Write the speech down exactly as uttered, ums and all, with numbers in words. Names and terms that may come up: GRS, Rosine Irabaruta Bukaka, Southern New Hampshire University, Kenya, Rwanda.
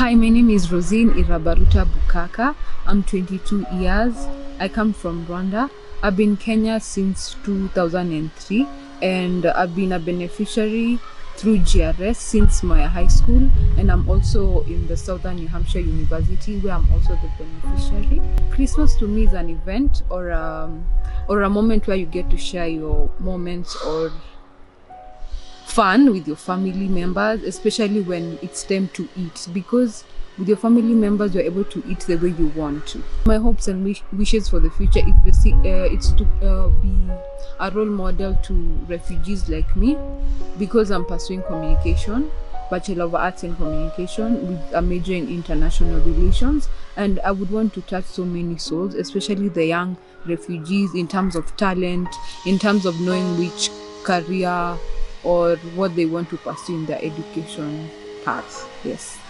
Hi, my name is Rosine Irabaruta Bukaka. I'm twenty-two years. I come from Rwanda. I've been in Kenya since two thousand three, and I've been a beneficiary through G R S since my high school, and I'm also in the Southern New Hampshire University, where I'm also the beneficiary. Christmas to me is an event or a, or a moment where you get to share your moments or fun with your family members, especially when it's time to eat, because with your family members you're able to eat the way you want to. My hopes and wish wishes for the future is basically, uh, it's to uh, be a role model to refugees like me, because I'm pursuing communication, Bachelor of Arts in Communication with a major in international relations, and I would want to touch so many souls, especially the young refugees, in terms of talent, in terms of knowing which career or what they want to pursue in their education path. Yes.